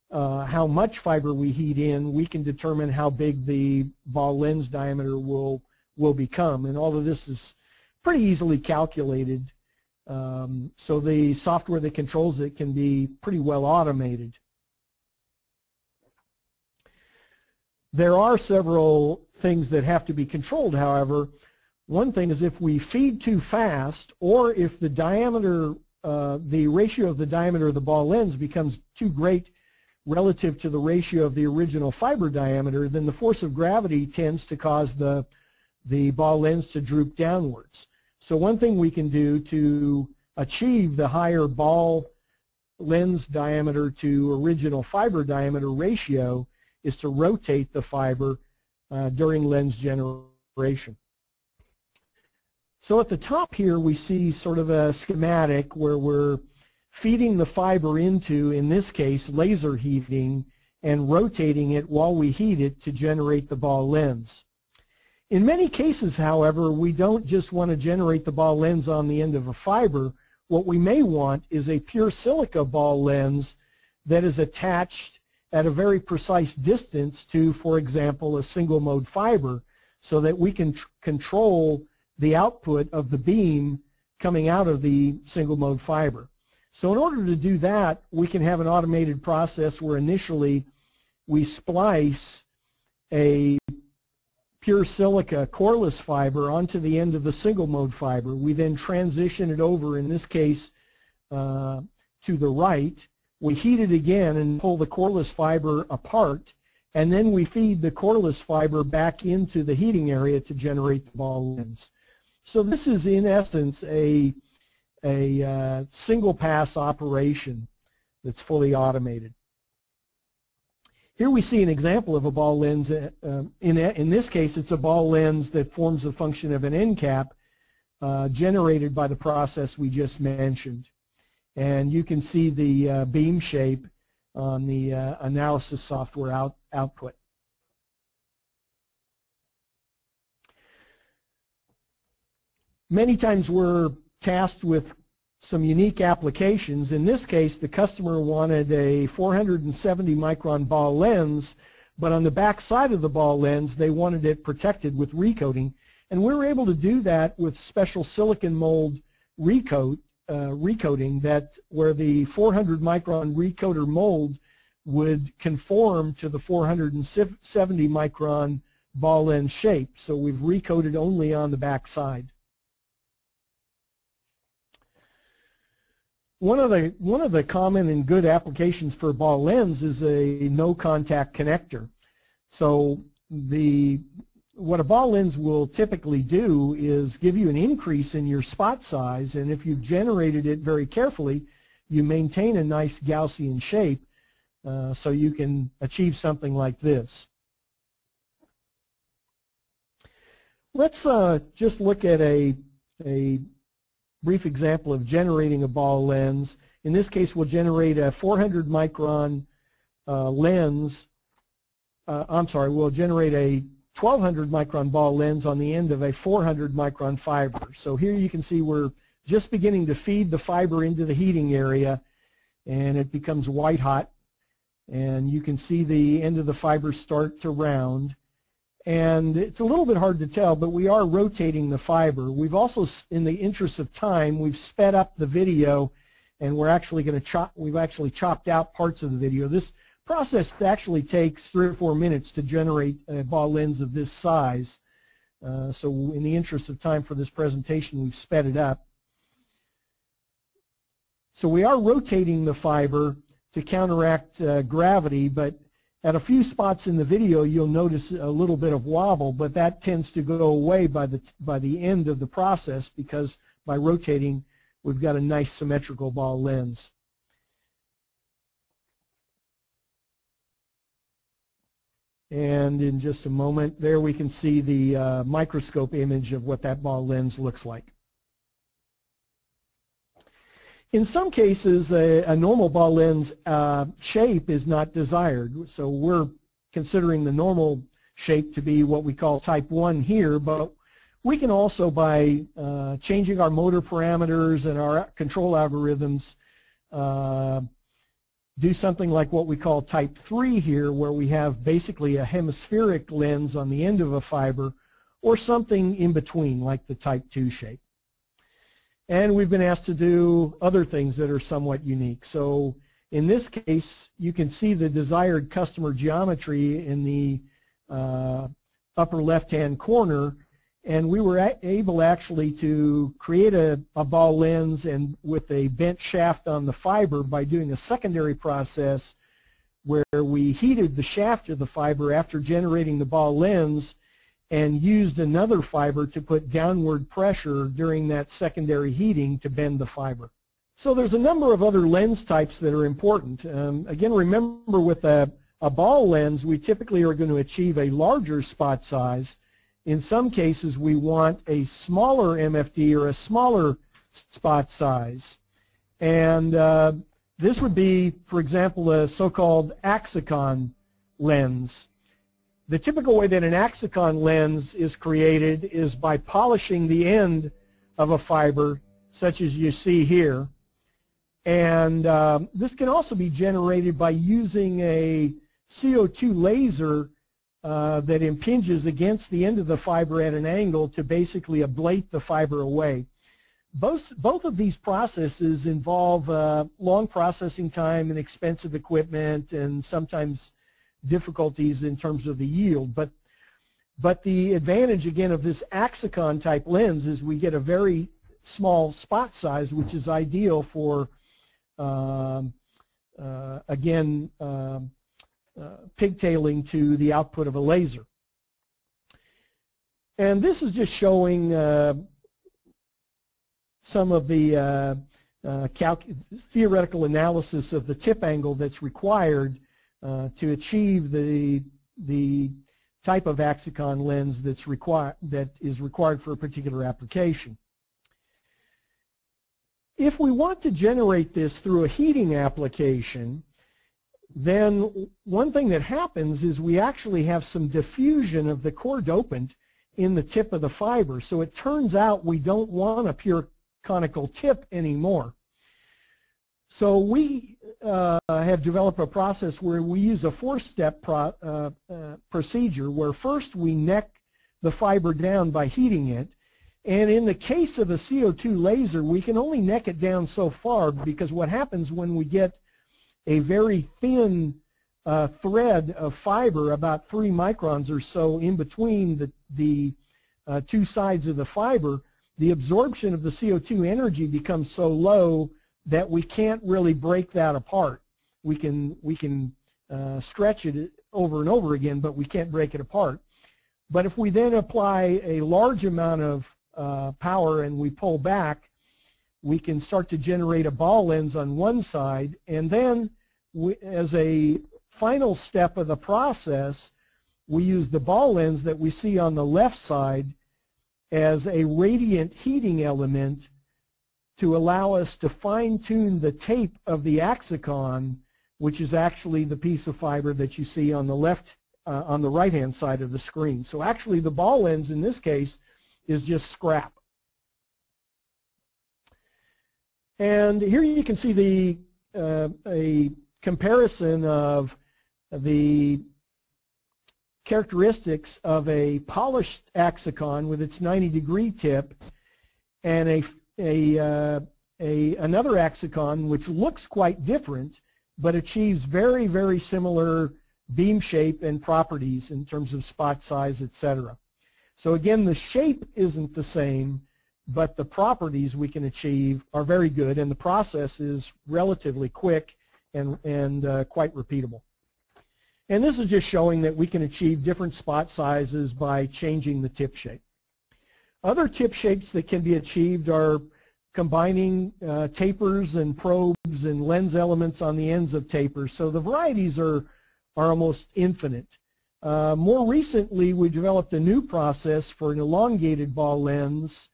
uh, how much fiber we heat in, we can determine how big the ball lens diameter will, will become. And all of this is pretty easily calculated. Um, so the software that controls it can be pretty well automated. There are several things that have to be controlled, however. One thing is if we feed too fast or if the diameter, uh, the ratio of the diameter of the ball lens becomes too great relative to the ratio of the original fiber diameter, then the force of gravity tends to cause the, the ball lens to droop downwards. So one thing we can do to achieve the higher ball lens diameter to original fiber diameter ratio is to rotate the fiber uh, during lens generation. So at the top here we see sort of a schematic where we're feeding the fiber into, in this case, laser heating and rotating it while we heat it to generate the ball lens. In many cases, however, we don't just want to generate the ball lens on the end of a fiber. What we may want is a pure silica ball lens that is attached at a very precise distance to, for example, a single mode fiber so that we can tr- control the output of the beam coming out of the single mode fiber. So in order to do that, we can have an automated process where initially we splice a pure silica coreless fiber onto the end of the single mode fiber. We then transition it over, in this case, uh, to the right. We heat it again and pull the coreless fiber apart, and then we feed the coreless fiber back into the heating area to generate the ball lens. So this is, in essence, a, a uh, single pass operation that's fully automated. Here we see an example of a ball lens. Uh, in, a, in this case, it's a ball lens that forms the function of an end cap uh, generated by the process we just mentioned. And you can see the uh, beam shape on the uh, analysis software out, output. Many times we're tasked with some unique applications. In this case, the customer wanted a four hundred seventy micron ball lens, but on the back side of the ball lens, they wanted it protected with recoating. And we were able to do that with special silicon mold recoat, uh, recoating that where the four hundred micron recoater mold would conform to the four hundred seventy micron ball lens shape. So we've recoated only on the back side. One of the one of the common and good applications for ball lens is a no-contact connector. So the what a ball lens will typically do is give you an increase in your spot size, and if you've generated it very carefully, you maintain a nice Gaussian shape, uh, so you can achieve something like this. Let's uh, just look at a, a brief example of generating a ball lens. In this case, we'll generate a four hundred micron uh, lens. Uh, I'm sorry, we'll generate a twelve hundred micron ball lens on the end of a four hundred micron fiber. So here you can see we're just beginning to feed the fiber into the heating area, and it becomes white hot. And you can see the end of the fiber start to round. And it's a little bit hard to tell, but we are rotating the fiber. We've also, in the interest of time, we've sped up the video, and we're actually going to chop, we've actually chopped out parts of the video. This process actually takes three or four minutes to generate a ball lens of this size. Uh, so in the interest of time for this presentation, we've sped it up. So we are rotating the fiber to counteract uh, gravity, but at a few spots in the video, you'll notice a little bit of wobble, but that tends to go away by the, by the end of the process, because by rotating, we've got a nice symmetrical ball lens. And in just a moment, there we can see the uh, microscope image of what that ball lens looks like. In some cases, a, a normal ball lens uh, shape is not desired, so we're considering the normal shape to be what we call type one here, but we can also, by uh, changing our motor parameters and our control algorithms, uh, do something like what we call type three here, where we have basically a hemispheric lens on the end of a fiber, or something in between, like the type two shape. And we've been asked to do other things that are somewhat unique. So in this case, you can see the desired customer geometry in the uh, upper left-hand corner. And we were able actually to create a, a ball lens and with a bent shaft on the fiber by doing a secondary process where we heated the shaft of the fiber after generating the ball lens, and used another fiber to put downward pressure during that secondary heating to bend the fiber. So there's a number of other lens types that are important. Um, again, remember with a, a ball lens, we typically are going to achieve a larger spot size. In some cases, we want a smaller M F D or a smaller spot size. And uh, this would be, for example, a so-called axicon lens. The typical way that an axicon lens is created is by polishing the end of a fiber, such as you see here. And um, this can also be generated by using a C O two laser uh, that impinges against the end of the fiber at an angle to basically ablate the fiber away. Both, both of these processes involve uh, long processing time and expensive equipment, and sometimes difficulties in terms of the yield, but but the advantage again of this axicon type lens is we get a very small spot size, which is ideal for um, uh, again um, uh, pigtailing to the output of a laser. And this is just showing uh, some of the uh, uh, calc- theoretical analysis of the tip angle that's required Uh, to achieve the the type of axicon lens that's required that is required for a particular application. If we want to generate this through a heating application, then one thing that happens is we actually have some diffusion of the core dopant in the tip of the fiber. So it turns out we don't want a pure conical tip anymore. So we uh, have developed a process where we use a four-step pro, uh, uh, procedure where first we neck the fiber down by heating it. And in the case of a C O two laser, we can only neck it down so far, because what happens when we get a very thin uh, thread of fiber, about three microns or so in between the, the uh, two sides of the fiber, the absorption of the C O two energy becomes so low that we can't really break that apart. We can, we can uh, stretch it over and over again, but we can't break it apart. But if we then apply a large amount of uh, power and we pull back, we can start to generate a ball lens on one side, and then we, as a final step of the process, we use the ball lens that we see on the left side as a radiant heating element to allow us to fine-tune the tape of the axicon, which is actually the piece of fiber that you see on the left, uh, on the right-hand side of the screen. So actually the ball lens in this case is just scrap. And here you can see the uh, a comparison of the characteristics of a polished axicon with its ninety degree tip and a, a, uh, a another axicon which looks quite different but achieves very, very similar beam shape and properties in terms of spot size, et cetera. So again, the shape isn't the same, but the properties we can achieve are very good, and the process is relatively quick and, and uh, quite repeatable. And this is just showing that we can achieve different spot sizes by changing the tip shape. Other tip shapes that can be achieved are combining uh, tapers and probes and lens elements on the ends of tapers. So the varieties are, are almost infinite. Uh, more recently, we developed a new process for an elongated ball lens,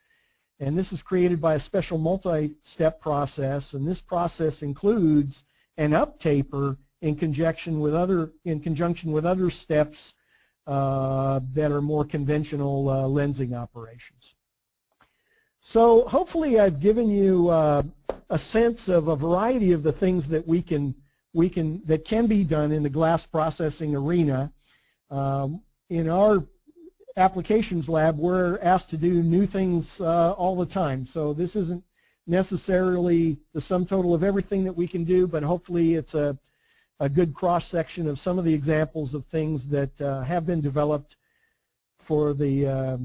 and this is created by a special multi-step process, and this process includes an uptaper in conjunction with other, in conjunction with other steps uh, that are more conventional uh, lensing operations. So hopefully I've given you uh, a sense of a variety of the things that we can, we can, that can be done in the glass processing arena. Um, in our applications lab, we're asked to do new things uh, all the time. So this isn't necessarily the sum total of everything that we can do, but hopefully it's a, a good cross-section of some of the examples of things that uh, have been developed for the uh, uh,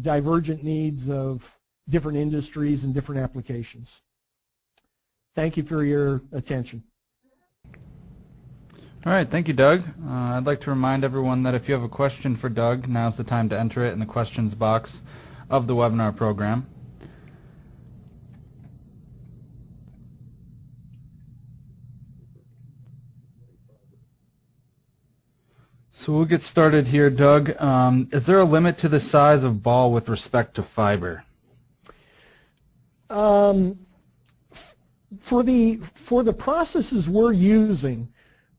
divergent needs of different industries and different applications. Thank you for your attention. All right, thank you, Doug. Uh, I'd like to remind everyone that if you have a question for Doug, now's the time to enter it in the questions box of the webinar program. So we'll get started here, Doug. Um, is there a limit to the size of ball with respect to fiber? Um, for the, for the processes we're using,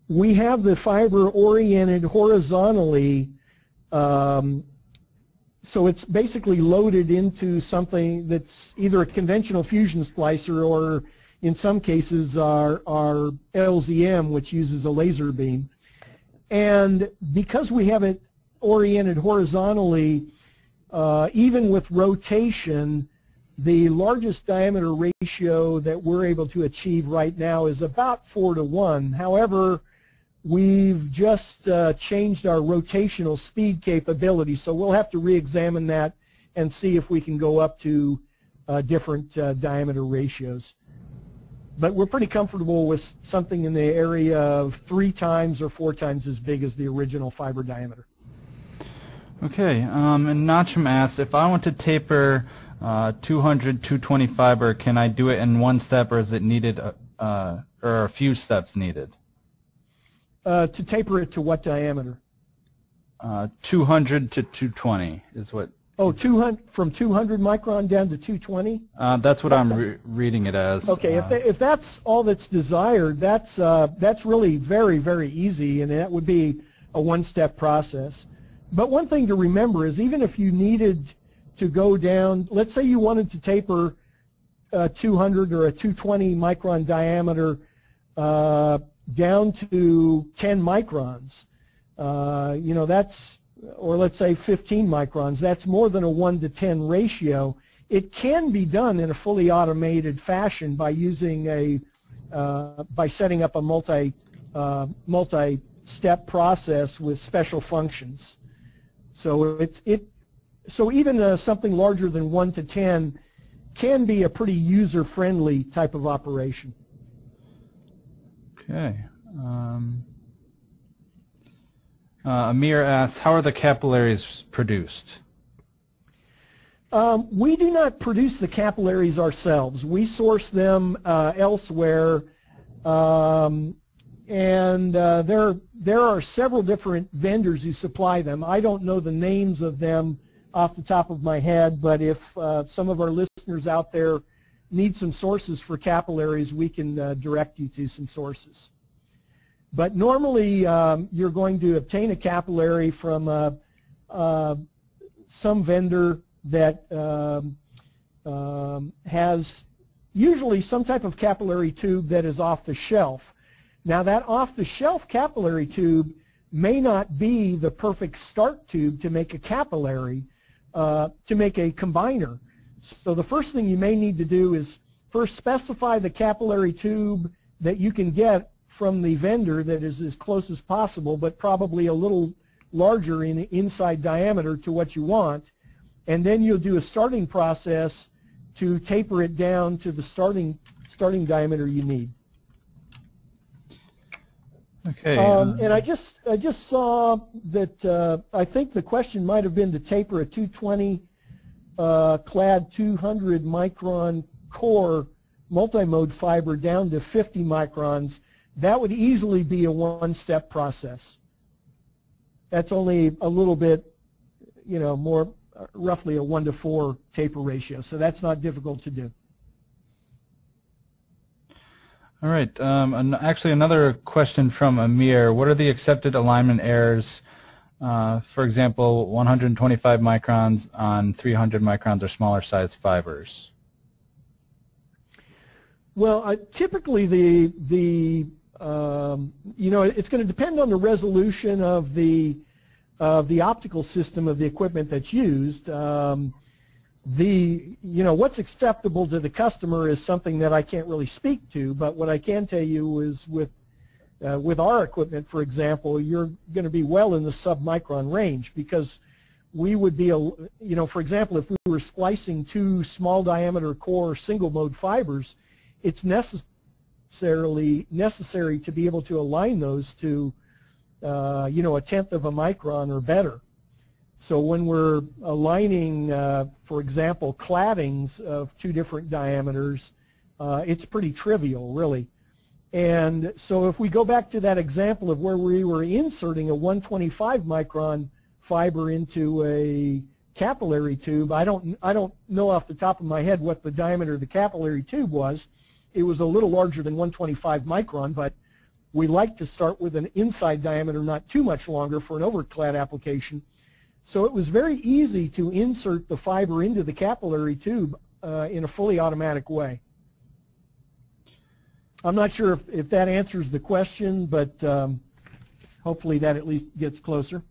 we have the fiber oriented horizontally, um, so it's basically loaded into something that's either a conventional fusion splicer or, in some cases, our, our L Z M, which uses a laser beam. And because we have it oriented horizontally, uh, even with rotation, the largest diameter ratio that we're able to achieve right now is about four to one. However, we've just uh, changed our rotational speed capability, so we'll have to re-examine that and see if we can go up to uh, different uh, diameter ratios. But we're pretty comfortable with something in the area of three times or four times as big as the original fiber diameter. Okay, um, and Nachum asks, if I want to taper uh, two hundred, two twenty fiber, can I do it in one step, or is it needed, uh, uh, or a few steps needed? Uh, to taper it to what diameter? Uh, two hundred to two twenty is what. Oh, two hundred, from two hundred micron down to two twenty? Uh, that's what that's I'm re reading it as. Okay, uh, if, that, if that's all that's desired, that's, uh, that's really very, very easy, and that would be a one-step process. But one thing to remember is even if you needed to go down, let's say you wanted to taper uh, two hundred or a two twenty micron diameter uh, down to ten microns, uh, you know, that's, or let's say fifteen microns, that's more than a one to ten ratio. It can be done in a fully automated fashion by using a, uh, by setting up a multi, uh, multi-step process with special functions. So it's, it, so even uh, something larger than one to ten can be a pretty user-friendly type of operation. Okay. Um... Uh, Amir asks, how are the capillaries produced? Um, we do not produce the capillaries ourselves. We source them uh, elsewhere, um, and uh, there, there are several different vendors who supply them. I don't know the names of them off the top of my head, but if uh, some of our listeners out there need some sources for capillaries, we can uh, direct you to some sources. But normally um, you're going to obtain a capillary from uh, uh, some vendor that um, um, has usually some type of capillary tube that is off the shelf. Now that off-the-shelf capillary tube may not be the perfect start tube to make a capillary, uh, to make a combiner. So the first thing you may need to do is first specify the capillary tube that you can get from the vendor that is as close as possible, but probably a little larger in inside diameter to what you want. And then you'll do a starting process to taper it down to the starting starting diameter you need. Okay. Um, and I just I just saw that uh, I think the question might have been to taper a two twenty uh, clad two hundred micron core multimode fiber down to fifty microns. That would easily be a one-step process. That's only a little bit, you know, more roughly a one to four taper ratio. So that's not difficult to do. All right. Um, an, actually, another question from Amir. What are the accepted alignment errors? Uh, for example, one hundred twenty-five microns on three hundred microns or smaller size fibers. Well, uh, typically the the um, you know, it's going to depend on the resolution of the of the optical system of the equipment that's used. Um, the you know what's acceptable to the customer is something that I can't really speak to, but what I can tell you is with uh, with our equipment, for example, you're going to be well in the submicron range, because we would be a you know for example, if we were splicing two small diameter core single mode fibers, it's necessarily necessary to be able to align those to Uh, you know, a tenth of a micron or better. So when we're aligning, uh, for example, claddings of two different diameters, uh, it's pretty trivial, really. And so if we go back to that example of where we were inserting a one twenty-five micron fiber into a capillary tube, I don't, I don't know off the top of my head what the diameter of the capillary tube was. It was a little larger than one twenty-five micron, but we like to start with an inside diameter not too much longer for an overclad application. So it was very easy to insert the fiber into the capillary tube uh, in a fully automatic way. I'm not sure if, if that answers the question, but um, hopefully that at least gets closer.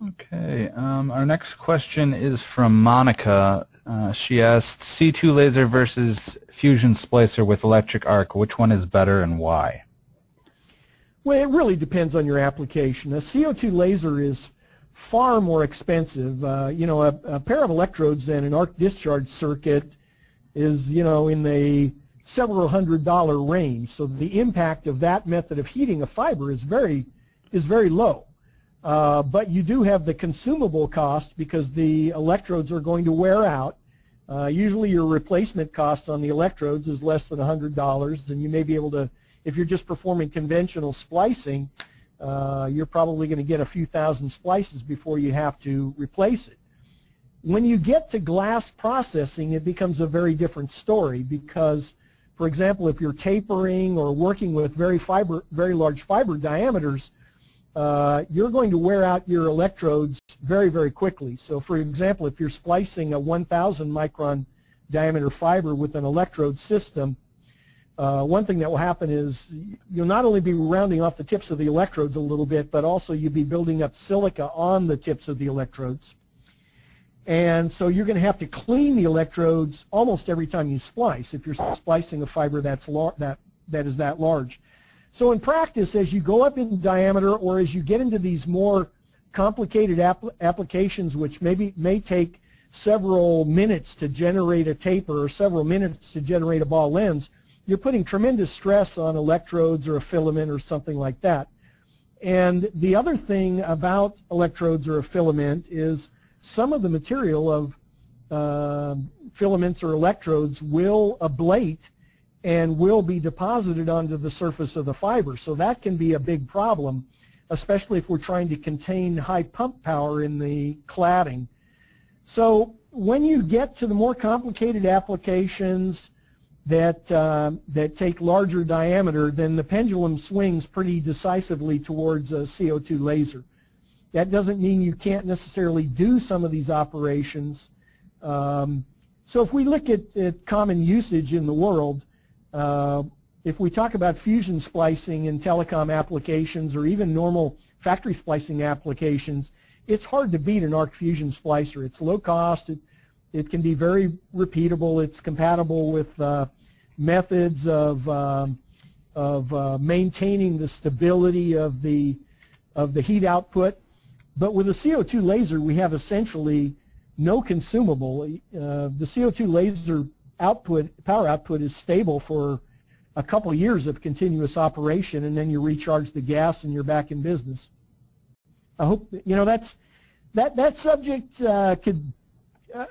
Okay, um, our next question is from Monica. Uh, she asked, C two laser versus fusion splicer with electric arc, which one is better and why? Well, it really depends on your application. A C O two laser is far more expensive. Uh, you know, a, a pair of electrodes and an arc discharge circuit is, you know, in the several hundred dollar range. So the impact of that method of heating a fiber is very, is very low. Uh, but you do have the consumable cost, because the electrodes are going to wear out. Uh, usually your replacement cost on the electrodes is less than one hundred dollars, and you may be able to, if you're just performing conventional splicing, uh, you're probably going to get a few thousand splices before you have to replace it. When you get to glass processing, it becomes a very different story, because, for example, if you're tapering or working with very fiber, very large fiber diameters, Uh, you're going to wear out your electrodes very, very quickly. So, for example, if you're splicing a one thousand micron diameter fiber with an electrode system, uh, one thing that will happen is you'll not only be rounding off the tips of the electrodes a little bit, but also you'll be building up silica on the tips of the electrodes. And so you're going to have to clean the electrodes almost every time you splice, if you're splicing a fiber that's lar- that, that is that large. So in practice, as you go up in diameter, or as you get into these more complicated apl applications, which maybe may take several minutes to generate a taper or several minutes to generate a ball lens, you're putting tremendous stress on electrodes or a filament or something like that. And the other thing about electrodes or a filament is some of the material of uh, filaments or electrodes will ablate and will be deposited onto the surface of the fiber. So that can be a big problem, especially if we're trying to contain high pump power in the cladding. So when you get to the more complicated applications that, uh, that take larger diameter, then the pendulum swings pretty decisively towards a C O two laser. That doesn't mean you can't necessarily do some of these operations. Um, so if we look at, at common usage in the world, uh, if we talk about fusion splicing in telecom applications or even normal factory splicing applications, it's hard to beat an arc fusion splicer. It's low cost, it, it can be very repeatable, it's compatible with uh, methods of, um, of uh, maintaining the stability of the, of the heat output. But with a C O two laser, we have essentially no consumable. Uh, the C O two laser output, power output is stable for a couple years of continuous operation, and then you recharge the gas and you're back in business. I hope that, you know, that's that that subject uh, could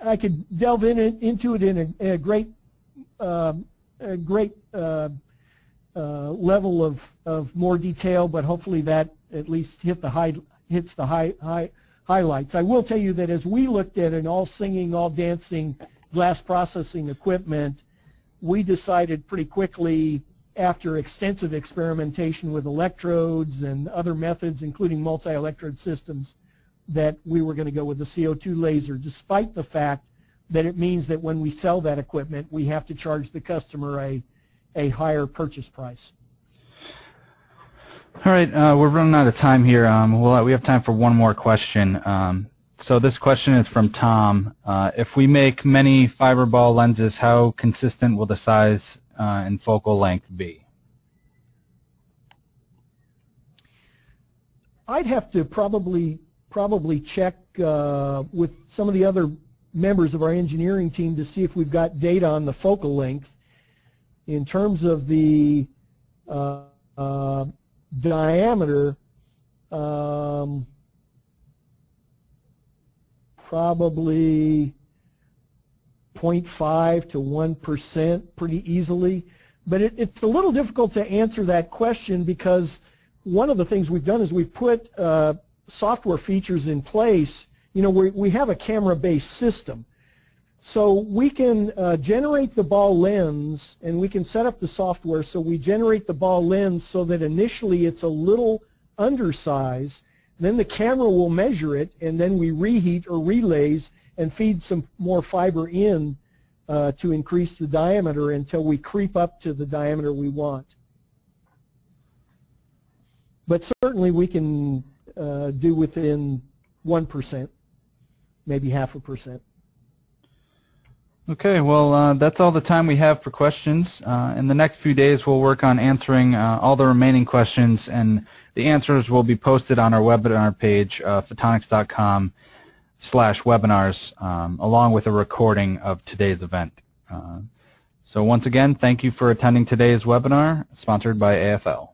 I could delve in it, into it in a, a great uh, a great uh, uh, level of of more detail, but hopefully that at least hit the high hits the high high highlights. I will tell you that as we looked at an all singing, all dancing glass processing equipment, we decided pretty quickly after extensive experimentation with electrodes and other methods, including multi-electrode systems, that we were going to go with the C O two laser, despite the fact that it means that when we sell that equipment, we have to charge the customer a, a higher purchase price. All right, uh, we're running out of time here. Um, we'll, uh, we have time for one more question. Um, So this question is from Tom. Uh, if we make many fiber ball lenses, how consistent will the size uh, and focal length be? I'd have to probably probably check uh, with some of the other members of our engineering team to see if we've got data on the focal length. In terms of the uh, uh, diameter, um, probably zero point five to one percent pretty easily. But it, it's a little difficult to answer that question because one of the things we've done is we've put uh, software features in place. You know, we, we have a camera-based system. So we can uh, generate the ball lens, and we can set up the software so we generate the ball lens so that initially it's a little undersized. Then the camera will measure it, and then we reheat or relays and feed some more fiber in uh, to increase the diameter until we creep up to the diameter we want. But certainly we can uh, do within one percent, maybe half a percent. Okay, well, uh, that's all the time we have for questions. Uh, in the next few days, we'll work on answering uh, all the remaining questions, and the answers will be posted on our webinar page, uh, photonics.com slash webinars, um, along with a recording of today's event. Uh, so once again, thank you for attending today's webinar, sponsored by A F L.